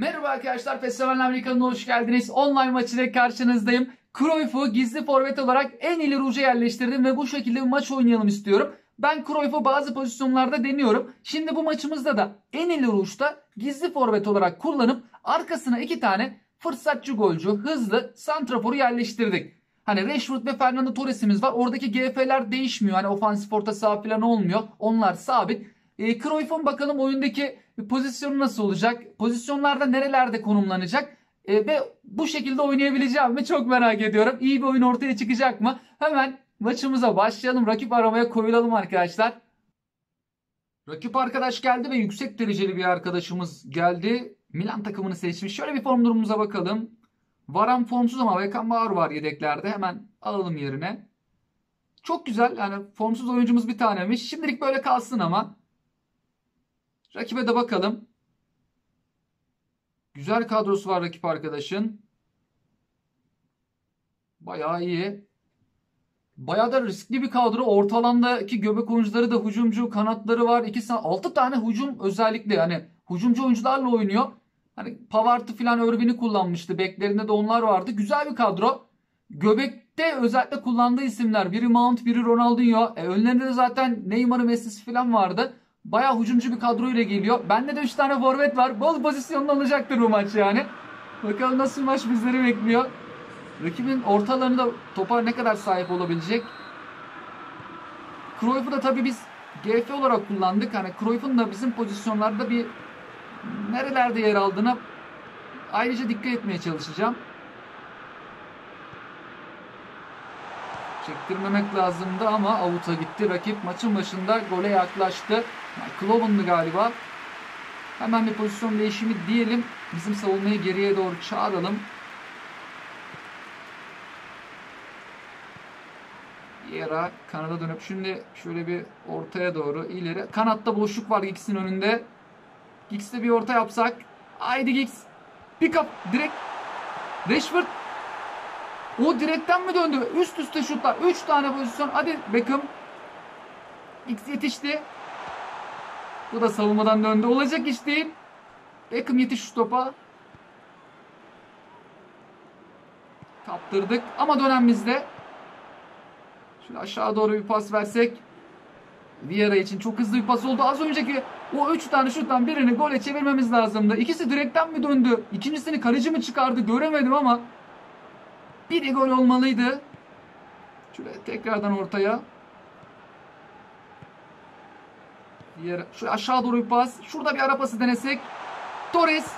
Merhaba arkadaşlar, Festival Amerika'nın hoş geldiniz. Online maç ile karşınızdayım. Cruyff'u gizli forvet olarak en ileri uca yerleştirdim ve bu şekilde bir maç oynayalım istiyorum. Ben Cruyff'u bazı pozisyonlarda deniyorum. Şimdi bu maçımızda da en ileri uçta gizli forvet olarak kullanıp arkasına iki tane fırsatçı golcü, hızlı santraforu yerleştirdik. Hani Rashford ve Fernando Torres'imiz var. Oradaki GF'ler değişmiyor. Hani ofansif orta saha falan olmuyor. Onlar sabit. Cruyff'un bakalım oyundaki pozisyonu nasıl olacak? Pozisyonlarda nerelerde konumlanacak? Ve bu şekilde oynayabileceğim mi? Çok merak ediyorum. İyi bir oyun ortaya çıkacak mı? Hemen maçımıza başlayalım. Rakip aramaya koyulalım arkadaşlar. Rakip arkadaş geldi ve yüksek dereceli bir arkadaşımız geldi. Milan takımını seçmiş. Şöyle bir form durumumuza bakalım. Varan formsuz ama Beckham var yedeklerde. Hemen alalım yerine. Çok güzel. Yani formsuz oyuncumuz bir tanemiş. Şimdilik böyle kalsın ama. Rakibe de bakalım. Güzel kadrosu var rakip arkadaşın. Bayağı iyi. Bayağı da riskli bir kadro. Orta alandaki göbek oyuncuları da hücumcu, kanatları var. 6 tane hücum özellikle. Yani hücumcu oyuncularla oynuyor. Hani Pavart'ı falan Örvin'i kullanmıştı. Beklerinde de onlar vardı. Güzel bir kadro. Göbekte özellikle kullandığı isimler. Biri Mount, biri Ronaldinho. Önlerinde de zaten Neymar'ı, Messi'si falan vardı. Bayağı hücumcu bir kadroyla geliyor. Bende de 3 tane forvet var. Bol pozisyonlu olacaktır bu maç yani. Bakalım nasıl maç bizleri bekliyor. Rakibin ortalarını da topa ne kadar sahip olabilecek. Cruyff'u da tabii biz GF olarak kullandık. Hani Cruyff'un da bizim pozisyonlarda bir nerelerde yer aldığına ayrıca dikkat etmeye çalışacağım. Çektirmemek lazımdı ama avuta gitti. Rakip maçın başında gole yaklaştı. Michael Owen'lı galiba. Hemen bir pozisyon değişimi diyelim. Bizim savunmayı geriye doğru çağıralım. Vieira kanada dönüp şimdi şöyle bir ortaya doğru ileri. Kanatta boşluk var Giggs'in önünde. Giggs'le bir orta yapsak. Haydi Giggs. Pick up. Direkt. Rashford. O direkten mi döndü? Üst üste şutlar. 3 tane pozisyon. Hadi Beckham. Giggs yetişti. Bu da savunmadan döndü. Olacak iş değil. Beckham yetiş şu topa. Kaptırdık. Ama dönem bizde. Şöyle aşağı doğru bir pas versek. Vieira için çok hızlı bir pas oldu. Az önceki o 3 tane şuttan birini gole çevirmemiz lazımdı. İkisi direkten mi döndü? İkincisini kaleci mi çıkardı? Göremedim ama. Biri gol olmalıydı. Şöyle tekrardan ortaya. Diğer şu aşağı doğru bir pas. Şurada bir ara pası denesek. Torres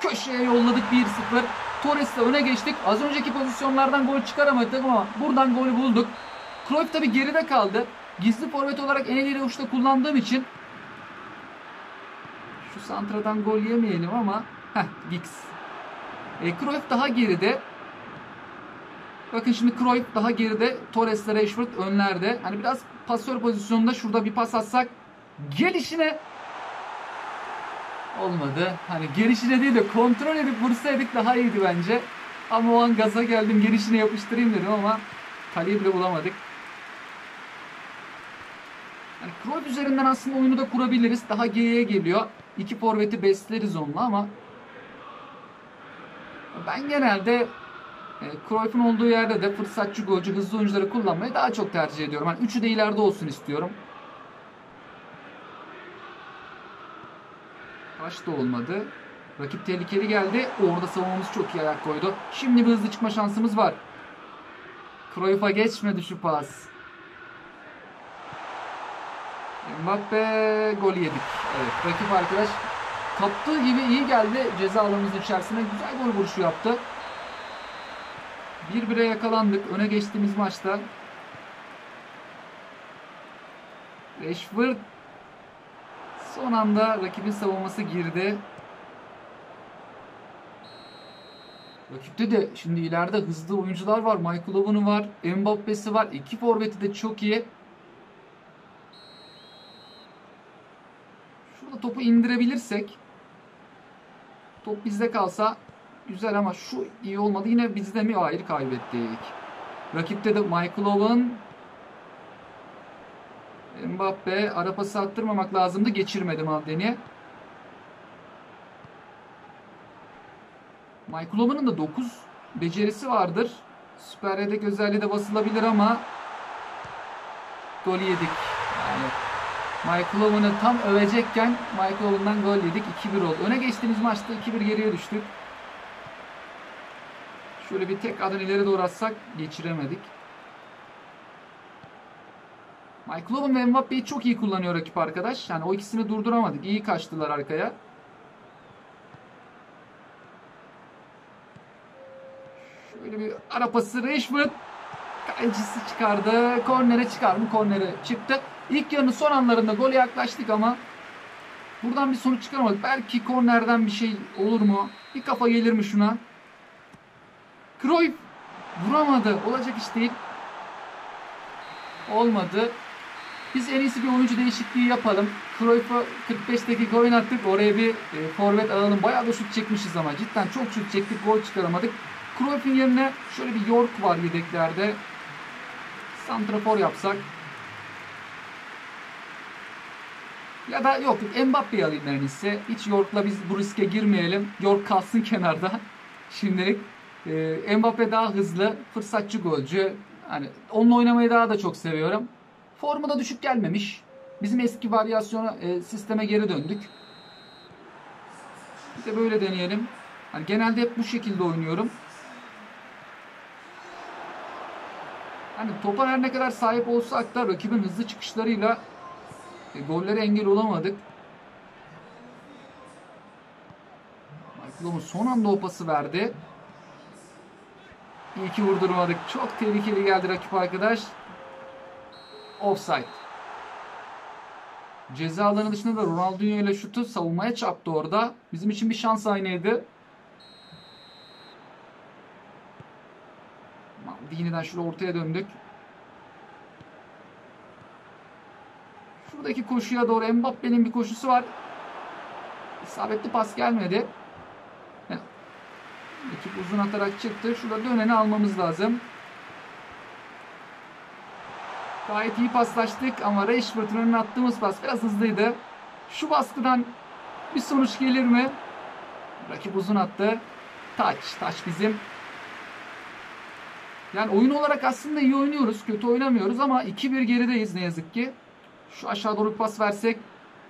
köşeye yolladık 1-0. Torres'le öne geçtik. Az önceki pozisyonlardan gol çıkaramadık ama buradan golü bulduk. Cruyff tabi geride kaldı. Gizli forvet olarak en ileri uçta kullandığım için şu santradan gol yemeyelim ama Giggs. Cruyff daha geride. Bakın şimdi Cruyff daha geride. Torres ile Rashford önlerde. Hani biraz pasör pozisyonunda şurada bir pas atsak. Gelişine olmadı. Hani gelişine değil de kontrol edip vursaydık daha iyiydi bence. Ama o an gaza geldim. Gelişine yapıştırayım dedim ama kaleyi bile bulamadık. Yani Cruyff üzerinden aslında oyunu da kurabiliriz. Daha G'ye geliyor. 2 forveti besleriz onunla ama ben genelde Cruyff'un olduğu yerde de fırsatçı golcü, hızlı oyuncuları kullanmayı daha çok tercih ediyorum. Yani üçü de ileride olsun istiyorum. Taş da olmadı. Rakip tehlikeli geldi. Orada savunmamız çok iyi ayak koydu. Şimdi bir hızlı çıkma şansımız var. Cruyff'a geçmedi şu pas. Mbappé gol yedik. Evet, rakip arkadaş kaptığı gibi iyi geldi. Ceza alanımızın içerisine güzel gol vuruşu yaptı. 1-1'e yakalandık. Öne geçtiğimiz maçta. Rashford son anda rakibin savunması girdi. Rakipte de şimdi ileride hızlı oyuncular var. Michael Owen'u var. Mbappe'si var. 2 forveti de çok iyi. Şurada topu indirebilirsek. Top bizde kalsa güzel ama şu iyi olmadı. Yine bizde mi? Hayır, kaybettik. Rakipte de Michael Owen. Mbappé. Ara pası attırmamak lazımdı. Geçirmedi Maldeni'ye. Michael Owen'ın da 9 becerisi vardır. Süper yedek özelliği de basılabilir ama gol yedik. Yani Michael Owen'ı tam övecekken Michael Owen'dan gol yedik. 2-1 oldu. Öne geçtiğimiz maçta 2-1 geriye düştük. Şöyle bir tek adım ileri doğru atsak geçiremedik. Michael Owen ve Mbappe'yi çok iyi kullanıyor rakip arkadaş. Yani o ikisini durduramadık. İyi kaçtılar arkaya. Şöyle bir ara pası Rashford. Kalecisi çıkardı. Kornere çıkar mı? Kornere çıktı. İlk yarının son anlarında gole yaklaştık ama buradan bir sonuç çıkaramadık. Belki kornerden bir şey olur mu? Bir kafa gelir mi şuna? Cruyff vuramadı. Olacak iş değil. Olmadı. Biz en iyisi bir oyuncu değişikliği yapalım. Cruyff'a 45 dakika oynattık. Oraya bir forvet alalım. Bayağı da şut çekmişiz ama. Cidden çok şut çektik. Gol çıkaramadık. Cruyff'in yerine şöyle bir Yorke var yedeklerde. Santrafor yapsak. Ya da yok. Mbappe'yi alayım en iyisi. Hiç Yorke'la biz bu riske girmeyelim. Yorke kalsın kenarda. Şimdilik. Mbappé daha hızlı. Fırsatçı golcü. Yani onunla oynamayı daha da çok seviyorum. Formu da düşük gelmemiş. Bizim eski varyasyona, sisteme geri döndük. Bir de böyle deneyelim. Yani genelde hep bu şekilde oynuyorum. Yani topa her ne kadar sahip olsak da rakibin hızlı çıkışlarıyla gollere engel olamadık. Michael son anda o pası verdi. İyi ki vurdurmadık. Çok tehlikeli geldi rakip arkadaş. Offside. Ceza alanı dışında da Ronaldinho ile şutu savunmaya çarptı orada. Bizim için bir şans aynıydı. Yeniden şöyle ortaya döndük. Şuradaki koşuya doğru Mbappe'nin bir koşusu var. İsabetli pas gelmedi. Ekip uzun atarak çıktı. Şurada döneni almamız lazım. Gayet iyi paslaştık ama Rashford'un önüne attığımız pas biraz hızlıydı. Şu baskıdan bir sonuç gelir mi? Rakip uzun attı. Taç. Taç bizim. Yani oyun olarak aslında iyi oynuyoruz. Kötü oynamıyoruz ama 2-1 gerideyiz ne yazık ki. Şu aşağı doğru bir pas versek.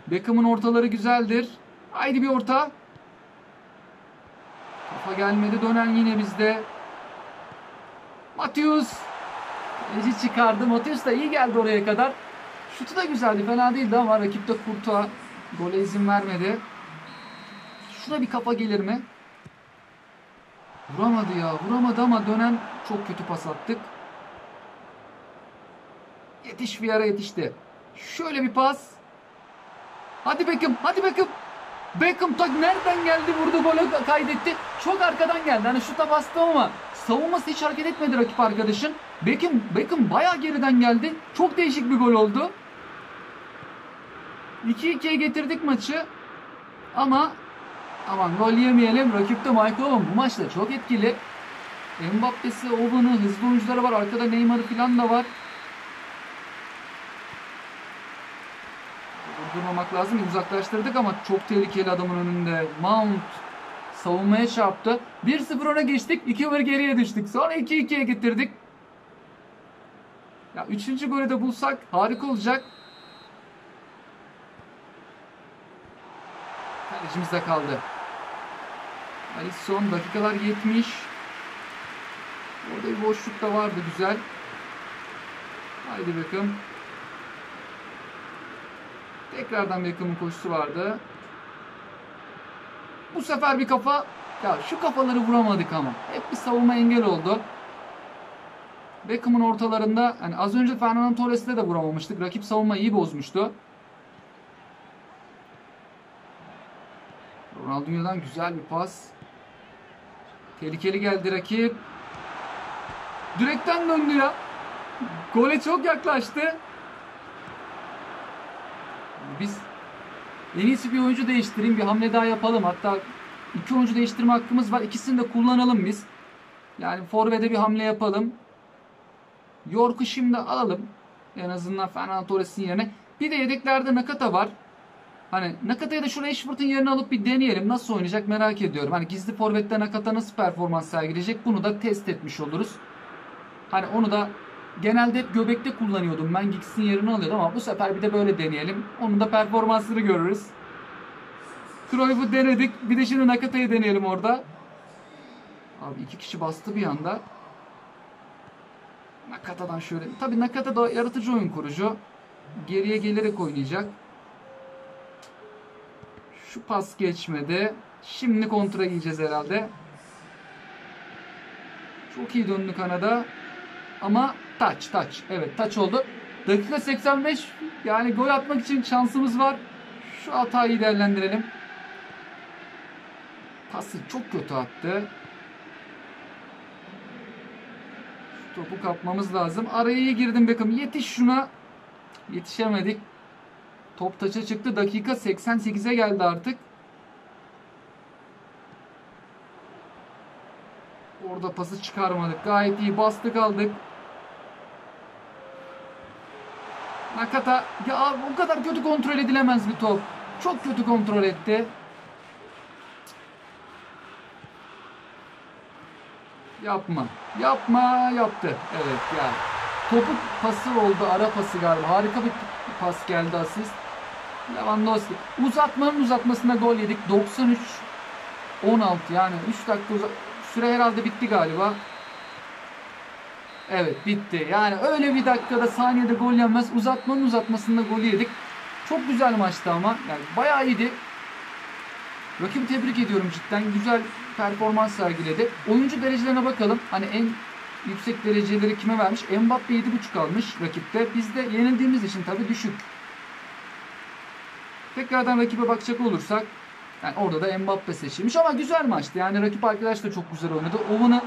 Beckham'ın ortaları güzeldir. Haydi bir orta. Kafa gelmedi. Dönen yine bizde. Matthäus. Kaleci çıkardı. Matthäus da iyi geldi oraya kadar. Şutu da güzeldi. Fena değildi ama rakip de kurtuğa. Gole izin vermedi. Şuna bir kafa gelir mi? Vuramadı ya. Vuramadı ama dönen çok kötü pas attık. Yetiş Vieira yetişti. Şöyle bir pas. Hadi Beckham. Hadi Beckham. Beckham tak nereden geldi, vurdu, golü kaydetti. Çok arkadan geldi. Hani şuta bastı ama savunması hiç hareket etmedi rakip arkadaşın. Beckham bayağı geriden geldi. Çok değişik bir gol oldu. 2-2'ye getirdik maçı. Ama aman gol yemeyelim. Rakipte Michael Owen bu maçta çok etkili. Mbappe'si, Owen'ı, hızlı oyuncuları var. Arkada Neymar'ı falan da var. Durmamak lazım. Uzaklaştırdık ama çok tehlikeli adamın önünde. Mount savunmaya çarptı. 1-0 öne geçtik. 2-1 geriye düştük. Sonra 2-2'ye getirdik. Ya 3. golü de bulsak harika olacak. Kalecimizde kaldı. Son dakikalar 70. Orada bir boşluk da vardı. Güzel. Haydi bakalım. Tekrardan Beckham'ın koşusu vardı. Bu sefer bir kafa. Ya şu kafaları vuramadık ama. Hep bir savunma engel oldu. Beckham'ın ortalarında yani az önce Fernando Torres'le de vuramamıştık. Rakip savunmayı iyi bozmuştu. Ronaldinho'dan güzel bir pas. Tehlikeli geldi rakip. Direkten döndü ya. Gole çok yaklaştı. Biz en iyisi bir oyuncu değiştireyim, bir hamle daha yapalım. Hatta 2 oyuncu değiştirme hakkımız var. İkisini de kullanalım biz. Yani forvete bir hamle yapalım. Yorke'u şimdi alalım. En azından Fernando Torres'in yerine. Bir de yedeklerde Nakata var. Hani Nakata'ya da şu Rashford'un yerini alıp bir deneyelim. Nasıl oynayacak merak ediyorum. Hani gizli forvette Nakata nasıl performans sergileyecek? Bunu da test etmiş oluruz. Hani onu da genelde hep göbekte kullanıyordum. Ben Giggs'in yerini alıyordum ama bu sefer bir de böyle deneyelim. Onun da performansını görürüz. Cruyff'u denedik. Bir de şimdi Nakata'yı deneyelim orada. Abi iki kişi bastı bir anda. Nakata'dan şöyle. Tabii Nakata da yaratıcı oyun kurucu. Geriye gelerek oynayacak. Şu pas geçmedi. Şimdi kontra yiyeceğiz herhalde. Çok iyi döndü kanada. Ama taç. Evet taç oldu. Dakika 85. Yani gol atmak için şansımız var. Şu hatayı değerlendirelim. Pası çok kötü attı. Şu topu kapmamız lazım. Araya iyi girdim Beckham. Yetiş şuna. Yetişemedik. Top taça çıktı. Dakika 88'e geldi artık. Orada pası çıkarmadık. Gayet iyi bastık aldık. Nakata ya o kadar kötü kontrol edilemez bir top. Çok kötü kontrol etti. Yapma. Yaptı. Evet ya. Topuk pası oldu. Ara pası galiba. Harika bir pas geldi, asist. Lewandowski. Uzatmasına gol yedik. 93-16 yani 3 dakika süre herhalde bitti galiba. Evet bitti. Yani öyle bir dakikada saniyede gol yenmez. Uzatmasında gol yedik. Çok güzel maçtı ama. Yani bayağı iyiydi. Rakibi tebrik ediyorum cidden. Güzel performans sergiledi. Oyuncu derecelerine bakalım. Hani en yüksek dereceleri kime vermiş? Mbappé 7.5 almış rakipte. Biz de yenildiğimiz için tabii düşük. Tekrardan rakibe bakacak olursak yani orada da Mbappé seçilmiş ama güzel maçtı. Yani rakip arkadaş da çok güzel oynadı. Owen'ı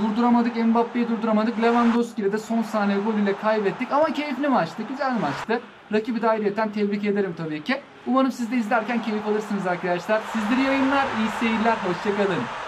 durduramadık, Mbappé'yi durduramadık. Lewandowski'yle de son saniye gol ile kaybettik ama keyifli maçtı, güzel maçtı. Rakibi de ayrıyeten tebrik ederim tabii ki. Umarım siz de izlerken keyif alırsınız arkadaşlar. Sizleri yayınlar, iyi seyirler, hoşçakalın.